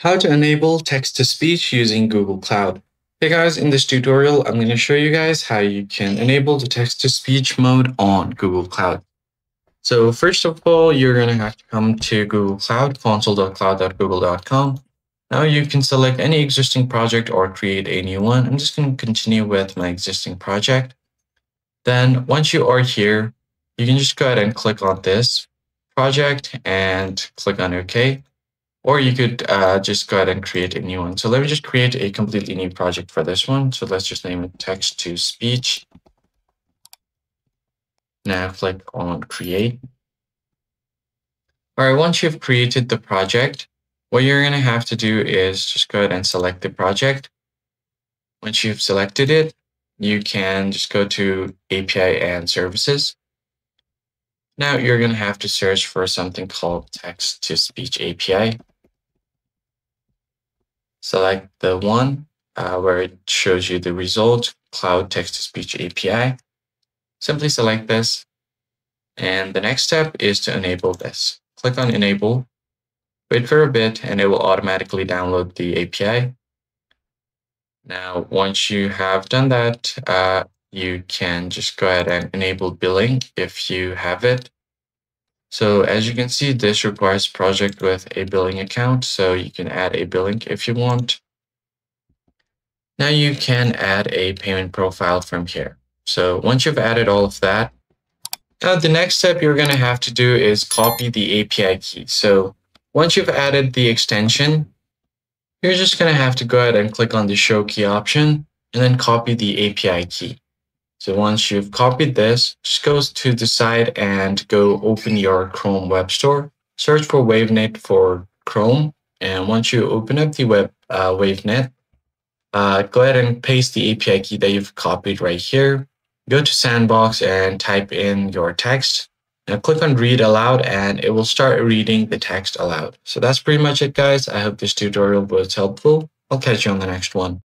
How to enable text-to-speech using Google Cloud. Hey guys, in this tutorial, I'm going to show you guys how you can enable the text-to-speech mode on Google Cloud. So first of all, you're going to have to come to Google Cloud, console.cloud.google.com. Now you can select any existing project or create a new one. I'm just going to continue with my existing project. Then once you are here, you can just go ahead and click on this project and click on OK. Or you could just go ahead and create a new one. So let me just create a completely new project for this one. So let's just name it text-to-speech. Now click on create. All right, once you've created the project, what you're going to have to do is just go ahead and select the project. Once you've selected it, you can just go to API and services. Now you're going to have to search for something called text-to-speech API. Select the one where it shows you the result, Cloud Text-to-Speech API. Simply select this. And the next step is to enable this. Click on Enable. Wait for a bit, and it will automatically download the API. Now, once you have done that, you can just go ahead and enable billing if you have it. So as you can see, this requires project with a billing account. So you can add a billing if you want. Now you can add a payment profile from here. So once you've added all of that, now the next step you're going to have to do is copy the API key. So once you've added the extension, you're just going to have to go ahead and click on the show key option and then copy the API key. So once you've copied this, just go to the side and go open your Chrome Web Store. Search for WaveNet for Chrome. And once you open up the WaveNet, go ahead and paste the API key that you've copied right here. Go to Sandbox and type in your text. Now click on Read Aloud and it will start reading the text aloud. So that's pretty much it, guys. I hope this tutorial was helpful. I'll catch you on the next one.